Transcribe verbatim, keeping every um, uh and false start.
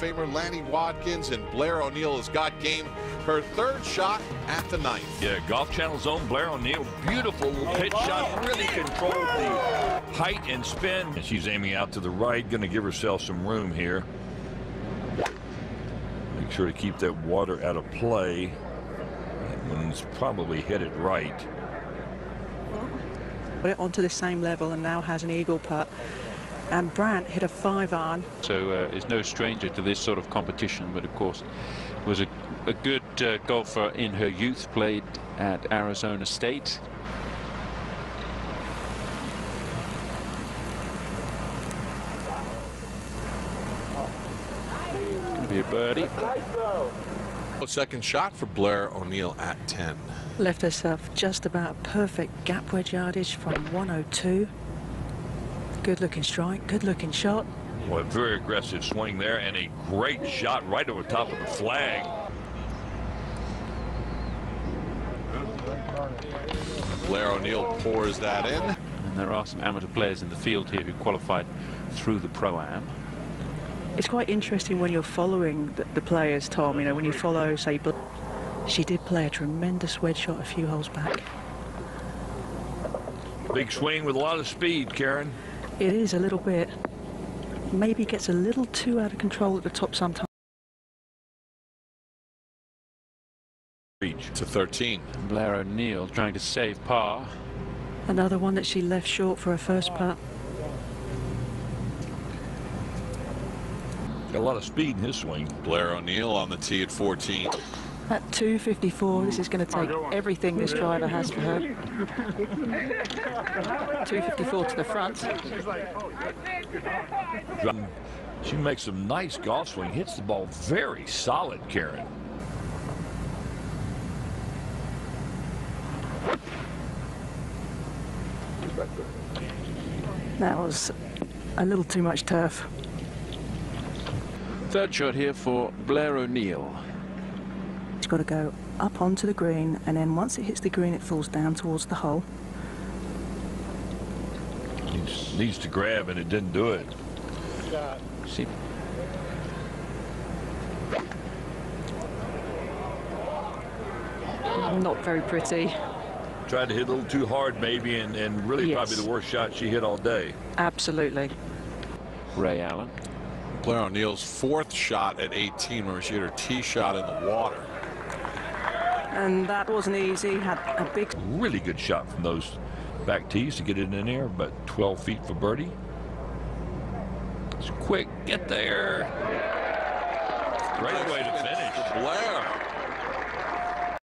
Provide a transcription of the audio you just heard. Famer Lanny Watkins, and Blair O'Neal has got game. Her third shot at the ninth. Yeah, Golf Channel's own Blair O'Neal, beautiful pitch shot, really controlled the height and spin. And she's aiming out to the right, going to give herself some room here. Make sure to keep that water out of play. That one's probably hit it right. Put it onto the same level and now has an eagle putt. And Brandt hit a five iron. So uh, is no stranger to this sort of competition, but of course was a, a good uh, golfer in her youth, played at Arizona State. Gonna be a birdie. Second shot for Blair O'Neal at ten. Left herself just about perfect gap wedge yardage from one oh two. Good looking strike, good looking shot. Well, a very aggressive swing there and a great shot right over top of the flag. Blair O'Neal pours that in. And there are some amateur players in the field here who qualified through the Pro-Am. It's quite interesting when you're following the, the players, Tom, you know, when you follow, say, she did play a tremendous wedge shot a few holes back. Big swing with a lot of speed, Karen. It is a little bit. Maybe gets a little too out of control at the top sometimes. Reach to thirteen. Blair O'Neal trying to save par. Another one that she left short for her first putt. Got a lot of speed in his swing. Blair O'Neal on the tee at fourteen. At two fifty-four, this is going to take everything this driver has for her. two fifty-four to the front. She makes some nice golf swing, hits the ball very solid, Karen. That was a little too much turf. Third shot here for Blair O'Neal. It's got to go up onto the green, and then once it hits the green it falls down towards the hole. It needs to grab and it didn't do it. See. Not very pretty. Tried to hit a little too hard maybe, and, and really yes. Probably the worst shot she hit all day. Absolutely. Ray Allen. Blair O'Neal's fourth shot at eighteen, where she hit her tee shot in the water. And that wasn't easy. Had a big, really good shot from those back tees to get it in there, but twelve feet for birdie. It's quick, get there. Great way to finish. Blair.